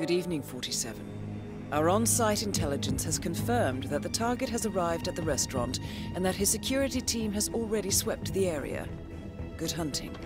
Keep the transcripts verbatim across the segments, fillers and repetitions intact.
Good evening, forty-seven. Our on-site intelligence has confirmed that the target has arrived at the restaurant and that his security team has already swept the area. Good hunting.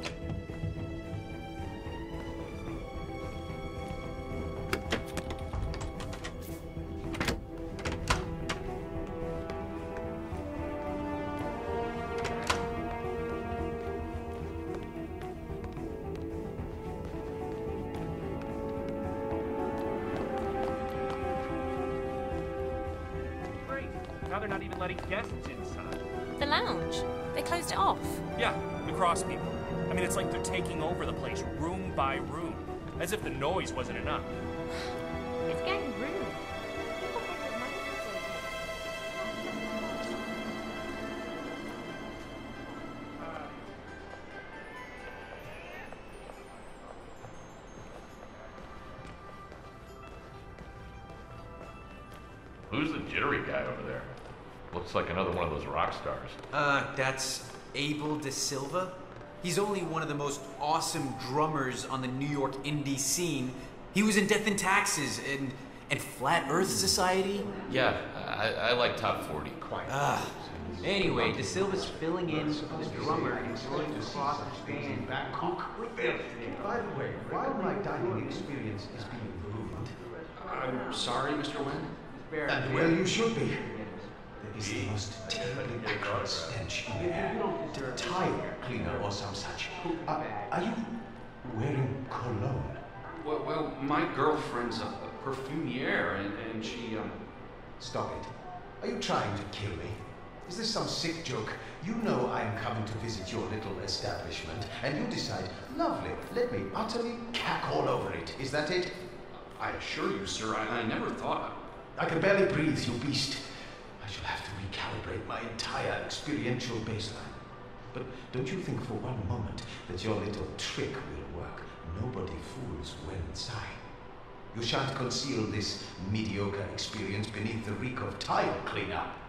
As if the noise wasn't enough. It's getting rude. People think their money is okay. Who's the jittery guy over there? Looks like another one of those rock stars. Uh, that's Abel de Silva. He's only one of the most awesome drummers on the New York indie scene. He was in Death and Taxes and, and Flat Earth Society. Yeah, I, I like top forty. Quiet. Uh, anyway, De Silva's filling in for the drummer and going to cross the band Bangkok. By the way, why my dining experience is being ruined? I'm sorry, Mister Wen. Uh, well, you should be. Is the most terribly acrid stench in the air. The tire cleaner or some such. Uh, are you wearing cologne? Well, well my girlfriend's a, a perfumier, and, and she, um... Stop it. Are you trying to kill me? Is this some sick joke? You know I am coming to visit your little establishment, and you decide, lovely, let me utterly cack all over it. Is that it? I assure you, sir, I, I never thought... I can barely breathe, you beast. I shall have to recalibrate my entire experiential baseline. But don't you think for one moment that your little trick will work? Nobody fools Wen Tsai. You shan't conceal this mediocre experience beneath the reek of tile cleanup.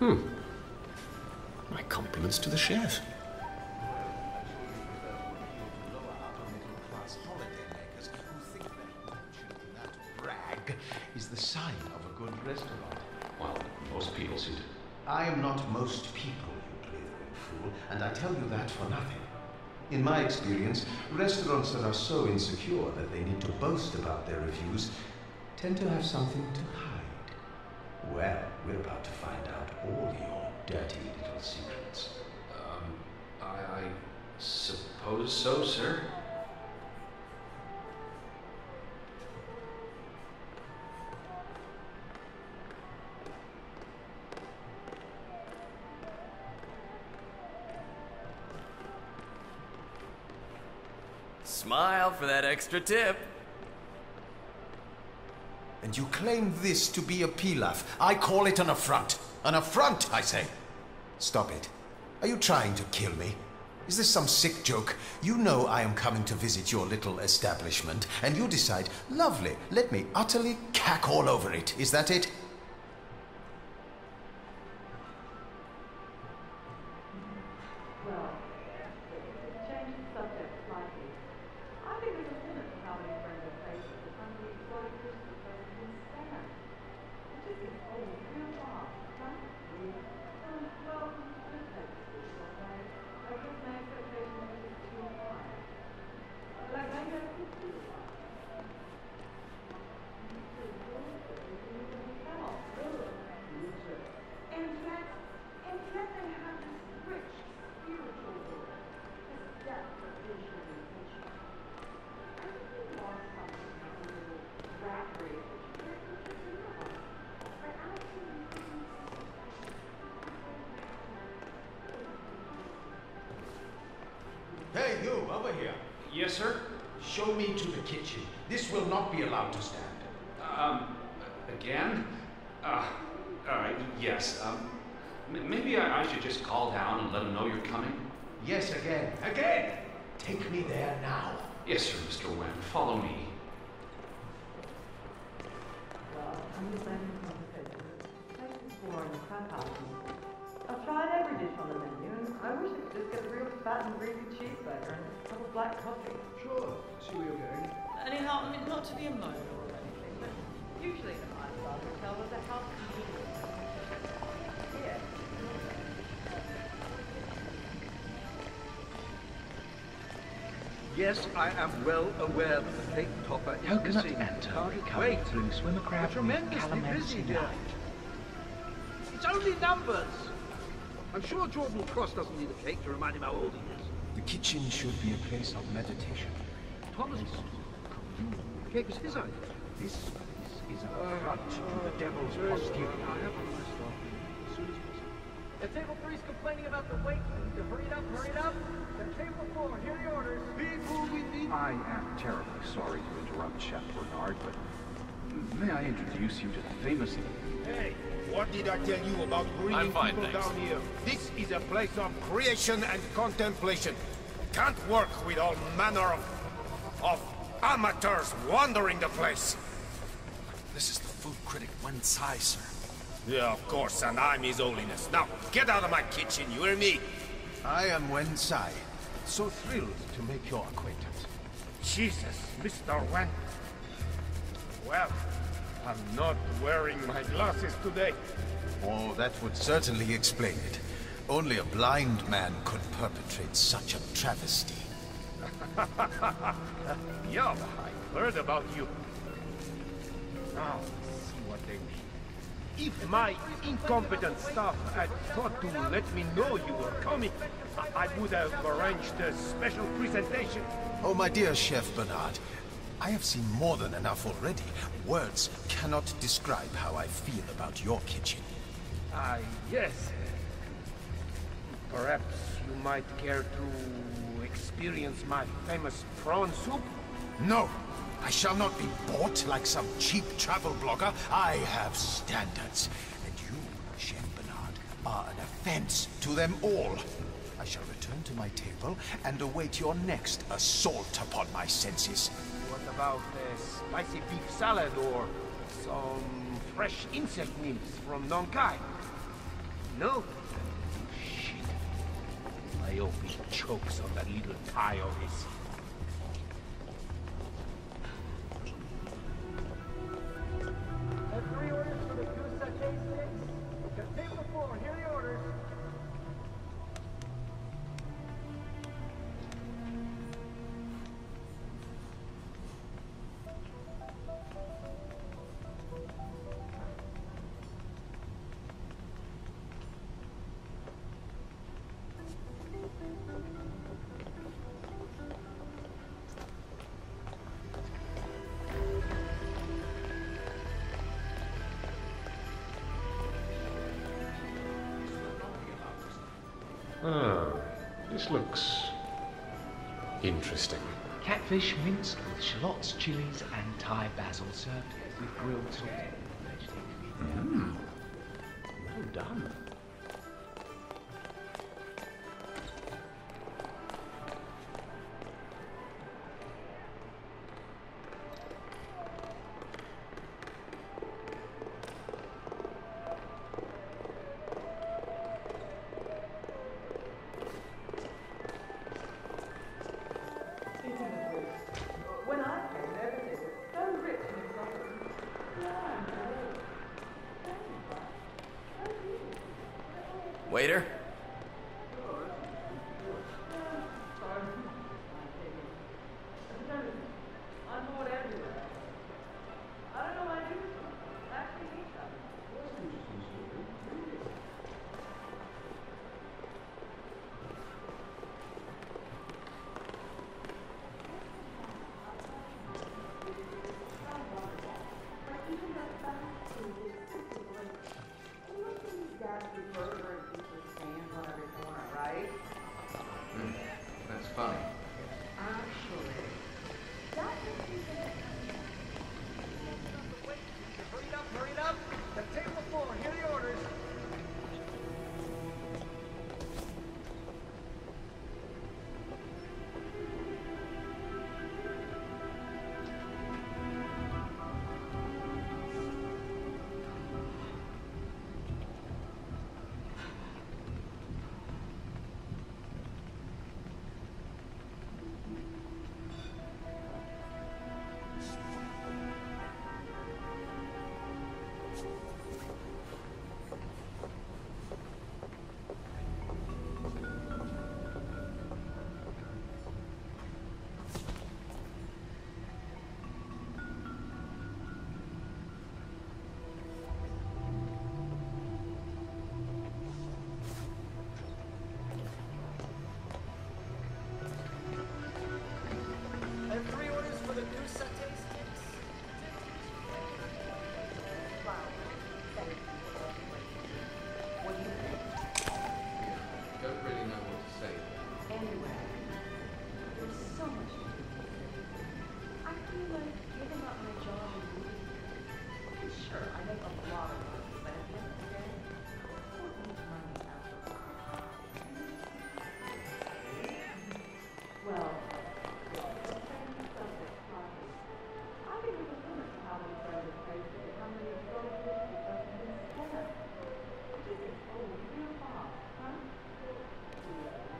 Hmm. My compliments to the chef. Brag is the sign of a good restaurant. Well, most people see it. I am not most people, you blithering fool, and I tell you that for nothing. In my experience, restaurants that are so insecure that they need to boast about their reviews tend to have something to hide. Well, we're about to find out all your dirty little secrets. Um, I, I suppose is so, sir. Smile for that extra tip. And you claim this to be a pilaf. I call it an affront. An affront, I say. Stop it. Are you trying to kill me? Is this some sick joke? You know I am coming to visit your little establishment, and you decide, lovely, let me utterly cack all over it. Is that it? Yes, I am well aware that the big topper is coconut missing. Coconut enter, wait, blue swimmer crab, calamansi knife. It's only numbers! I'm sure Jordan Cross doesn't need a cake to remind him how old he is. The kitchen should be a place of meditation. Thomas, the cake was his idea. This is an affront uh, to the devil's posterior. I have all my stuff as soon as possible. The table three's complaining about the wait. Hurry it up, hurry it up. The table four, hear the orders. People we need. I am terribly sorry to interrupt, Chef Bernard, but may I introduce you to the famous... Hey, what did I tell you about bringing fine, people thanks. down here? This is a place of creation and contemplation. Can't work with all manner of, of amateurs wandering the place. This is the food critic Wen Tsai, sir. Yeah, of course, and I'm His Holiness. Now, get out of my kitchen, you hear me? I am Wen Tsai. So thrilled to make your acquaintance. Jesus, Mister Wen. Well, I'm not wearing my glasses today. Oh, that would certainly explain it. Only a blind man could perpetrate such a travesty. Yeah, I heard about you. Now, see what they mean. If my incompetent staff had thought to let me know you were coming, I would have arranged a special presentation. Oh, my dear Chef Bernard, I have seen more than enough already. Words cannot describe how I feel about your kitchen. Ah, yes. Perhaps you might care to experience my famous prawn soup? No! I shall not be bought like some cheap travel blogger. I have standards. And you, Chef Bernard, are an offense to them all. I shall return to my table and await your next assault upon my senses. What about a spicy beef salad or some fresh insect meals from Nong Kai? No? Shit. I hope he chokes on that little tie of his. Ah, this looks interesting. Catfish minced with shallots, chilies, and Thai basil, served with grilled salt. Mm. Well done. Waiter?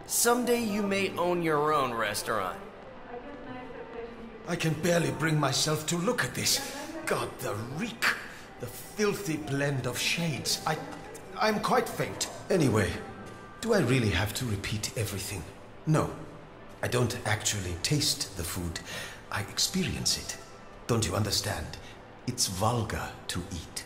Someday you may own your own restaurant. I can barely bring myself to look at this. God, the reek. The filthy blend of shades. I... I'm quite faint. Anyway, do I really have to repeat everything? No. I don't actually taste the food. I experience it. Don't you understand? It's vulgar to eat.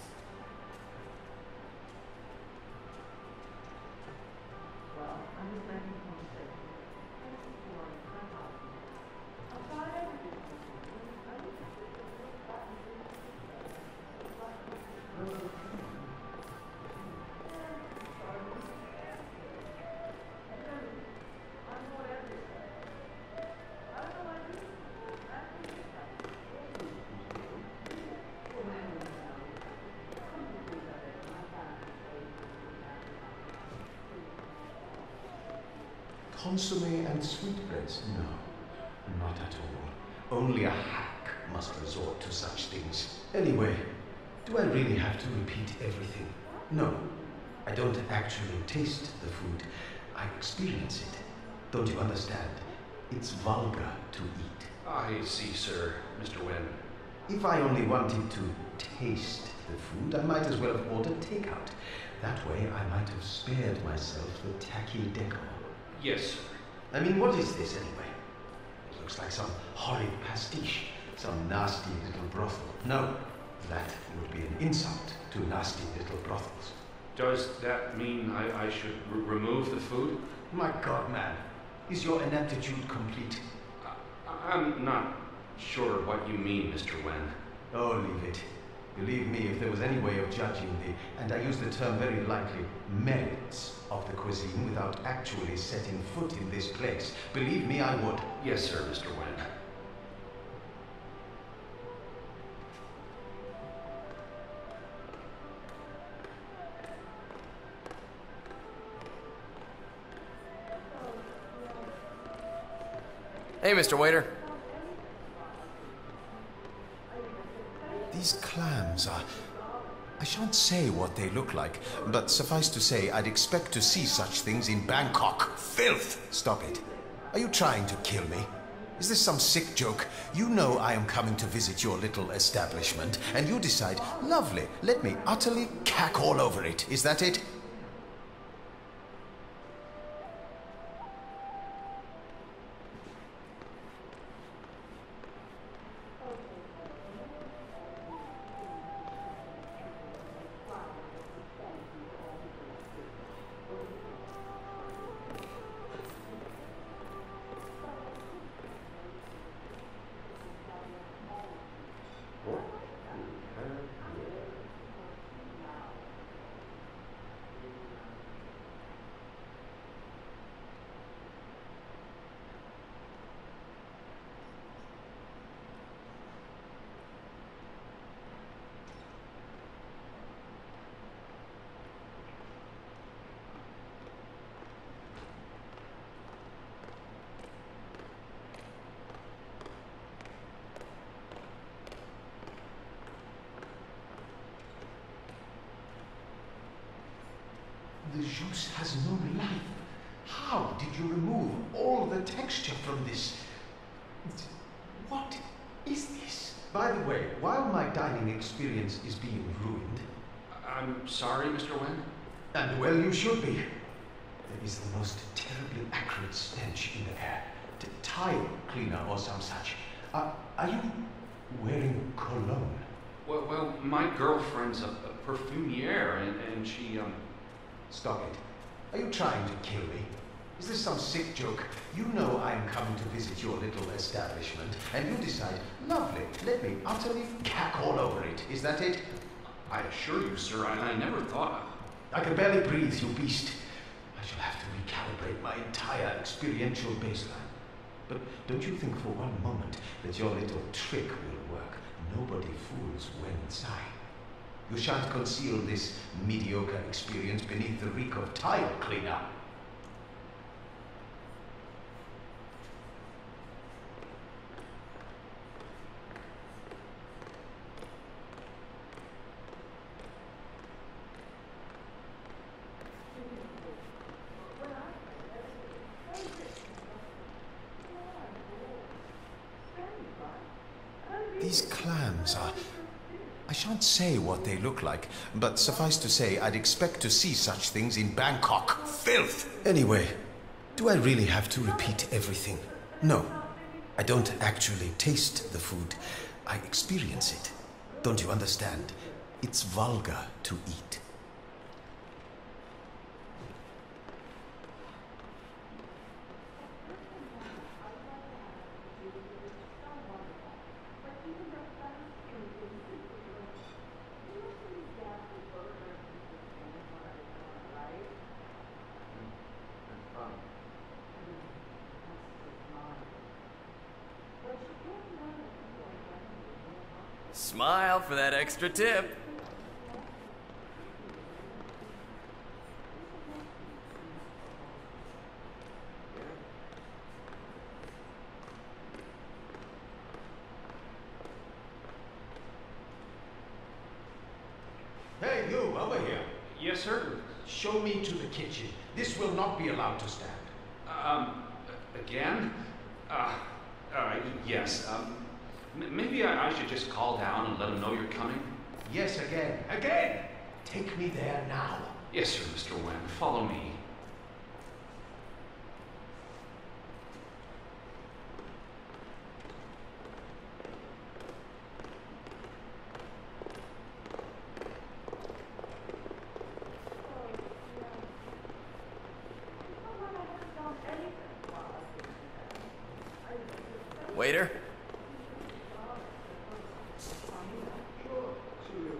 Consommé and sweetbreads? No, not at all. Only a hack must resort to such things. Anyway, do I really have to repeat everything? No, I don't actually taste the food. I experience it. Don't you understand? It's vulgar to eat. I see, sir, Mister Wen. If I only wanted to taste the food, I might as well have ordered takeout. That way, I might have spared myself the tacky decor. Yes, sir. I mean, what is this anyway? It looks like some horrid pastiche, some nasty little brothel. No, that would be an insult to nasty little brothels. Does that mean I, I should r remove the food? My God, man. Is your ineptitude complete? I, I'm not sure what you mean, Mister Wen. Oh, leave it. Believe me, if there was any way of judging the, and I use the term very lightly, merits of the cuisine without actually setting foot in this place, believe me, I would. Yes, sir, Mister Wen. Hey, Mister Waiter. These clams are... I shan't say what they look like, but suffice to say, I'd expect to see such things in Bangkok. Filth! Stop it. Are you trying to kill me? Is this some sick joke? You know I am coming to visit your little establishment, and you decide, lovely, let me utterly cack all over it. Is that it? The juice has no life. How did you remove all the texture from this? What is this? By the way, while my dining experience is being ruined... I'm sorry, Mister Wen? And well, you should be. There is the most terribly acrid stench in the air. Tile cleaner or some such. Uh, are you wearing cologne? Well, well my girlfriend's a, a perfumier, and, and she... um. Stop it. Are you trying to kill me? Is this some sick joke? You know I am coming to visit your little establishment, and you decide, lovely, let me utterly cack all over it. Is that it? I assure you, sir, I, I never thought... I can barely breathe, you beast. I shall have to recalibrate my entire experiential baseline. But don't you think for one moment that your little trick will work? Nobody fools Wen Tsai. You shan't conceal this mediocre experience beneath the reek of tile cleaner. These clams are... I shan't say what they look like, but suffice to say, I'd expect to see such things in Bangkok. Filth! Anyway, do I really have to repeat everything? No, I don't actually taste the food. I experience it. Don't you understand? It's vulgar to eat. Smile for that extra tip. Hey, you, over here. Yes, sir? Show me to the kitchen. This will not be allowed to stand. Um, again? Uh, uh, yes, um... Maybe I, I should just call down and let them know you're coming. Yes, again. Again! Take me there now. Yes, sir, Mister Wen. Follow me. Waiter? Thank you.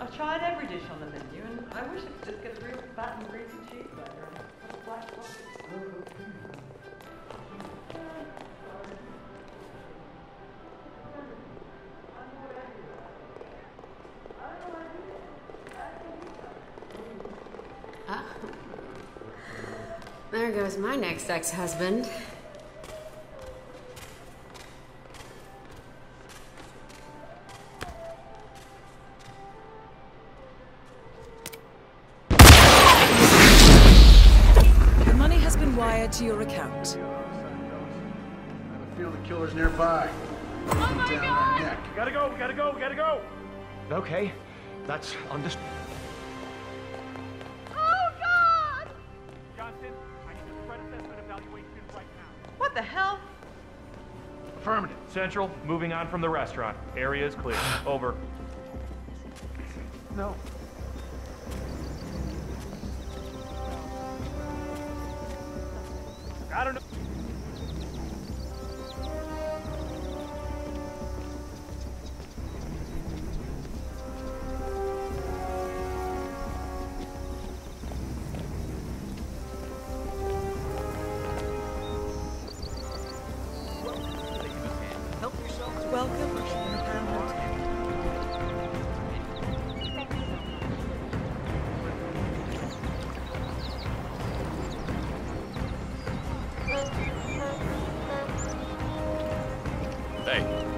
I've tried every dish on the menu, and I wish I could just get a real fat and greasy cheese burger and a black box. Ah. There goes my next ex-husband. To your account. I have a feel the killer's nearby. Oh my down God! My neck. We gotta go! We gotta go! We gotta go! Okay, that's on this. Oh God! Johnson, I need a threat assessment evaluation right now. What the hell? Affirmative. Central, moving on from the restaurant. Area is clear. Over. No. I don't know. Hey.